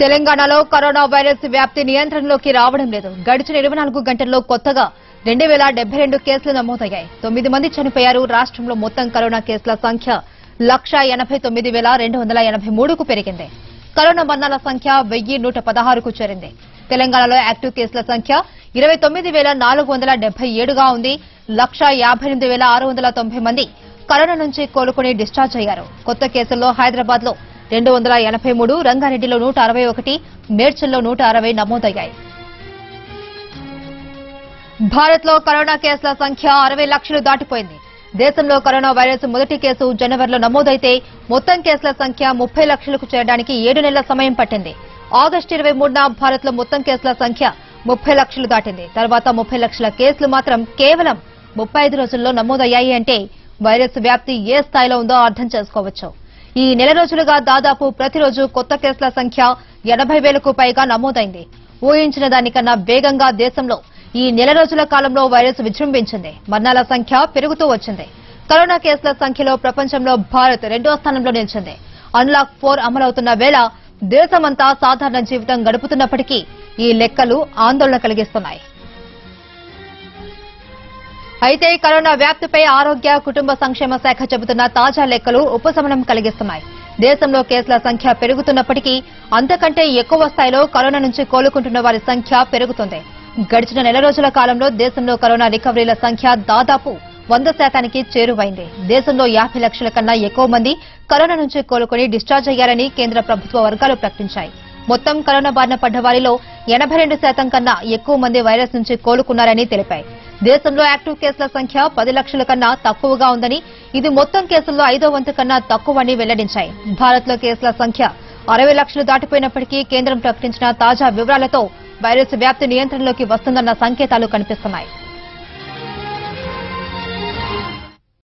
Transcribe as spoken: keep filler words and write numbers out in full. తెలంగాణలో corona virus వ్యాప్తి నియంత్రణలోకి రావడం లేదు. గడిచిన ఇరవై నాలుగు గంటల్లో కొత్తగా రెండు వేల డెబ్బై రెండు కేసులు నమోదయ్యాయి. తొమ్మిది మంది చనిపోయారు. రాష్ట్రంలో మొత్తం కరోనా కేసుల సంఖ్య లక్ష ఎనభై తొమ్మిది వేల రెండు వందల ఎనభై మూడు కు పెరిగింది. కరోనా మరణాల సంఖ్య వెయ్యి నూట పదహారు కు చేరింది. తెలంగాణలో యాక్టివ్ కేసుల సంఖ్య ఇరవై తొమ్మిది వేల నాలుగు వందల డెబ్బై ఏడు గా ఉంది. లక్ష యాభై ఎనిమిది వేల ఆరు వందల తొంభై మంది కరోనా నుంచి కోలుకొని డిశ్చార్జ్ అయ్యారు. కొత్త కేసుల్లో హైదరాబాద్ లో రెండు వందల ఎనభై మూడు, రంగారెడ్డిలో నూట అరవై ఒకటి, మేడ్చల్లో నూట అరవై నమోదయ్యాయి. భారత్లో కరోనా కేసుల సంఖ్య అరవై లక్షలు దాటిపోయింది. దేశంలో కరోనా వైరస్ మొదటి కేసు జనవరిలో నమోదైతే మొత్తం కేసుల సంఖ్య ముప్పై లక్షలకు చేరడానికి ఏడు నెలల సమయం పట్టింది. ఆగస్టు ఇరవై మూడున భారత్లో మొత్తం కేసుల సంఖ్య ముప్పై లక్షలు దాటింది. తర్వాత ముప్పై లక్షల కేసులు మాత్రం కేవలం ముప్పై ఐదు రోజుల్లో నమోదయ్యాయి. అంటే వైరస్ వ్యాప్తి ఏ స్థాయిలో ఉందో అర్థం చేసుకోవచ్చు. ఈ నెల రోజులుగా దాదాపు ప్రతిరోజు కొత్త కేసుల సంఖ్య ఎనభై వేలకు పైగా నమోదైంది. ఊహించిన దానికన్నా వేగంగా దేశంలో ఈ నెల రోజుల కాలంలో వైరస్ విజృంభించింది. మరణాల సంఖ్య పెరుగుతూ వచ్చింది. కరోనా కేసుల సంఖ్యలో ప్రపంచంలో భారత్ రెండో స్థానంలో నిలిచింది. అన్లాక్ ఫోర్ అమలవుతున్న వేళ దేశమంతా సాధారణ జీవితం గడుపుతున్నప్పటికీ ఈ లెక్కలు ఆందోళన కలిగిస్తున్నాయి. అయితే కరోనా వ్యాప్తిపై ఆరోగ్య కుటుంబ సంక్షేమ శాఖ చెబుతున్న తాజా లెక్కలు ఉపశమనం కలిగిస్తున్నాయి. దేశంలో కేసుల సంఖ్య పెరుగుతున్నప్పటికీ అంతకంటే ఎక్కువ స్థాయిలో కరోనా నుంచి కోలుకుంటున్న వారి సంఖ్య పెరుగుతుంది. గడిచిన నెల రోజుల కాలంలో దేశంలో కరోనా రికవరీల సంఖ్య దాదాపు వంద శాతానికి చేరువైంది. దేశంలో యాభై లక్షల కన్నా ఎక్కువ మంది కరోనా నుంచి కోలుకుని డిశ్చార్జ్ అయ్యారని కేంద్ర ప్రభుత్వ వర్గాలు ప్రకటించాయి. మొత్తం కరోనా బారిన పడ్డ వారిలో ఎనభై రెండు శాతం కన్నా ఎక్కువ మంది వైరస్ నుంచి కోలుకున్నారని తెలిపాయి. దేశంలో యాక్టివ్ కేసుల సంఖ్య పది లక్షల కన్నా తక్కువగా ఉందని, ఇది మొత్తం కేసుల్లో ఐదో వంతు కన్నా తక్కువని వెల్లడించాయి. భారత్లో కేసుల సంఖ్య అరవై లక్షలు దాటిపోయినప్పటికీ కేంద్రం ప్రకటించిన తాజా వివరాలతో వైరస్ వ్యాప్తి నియంత్రణలోకి వస్తుందన్న సంకేతాలు కనిపిస్తున్నాయి.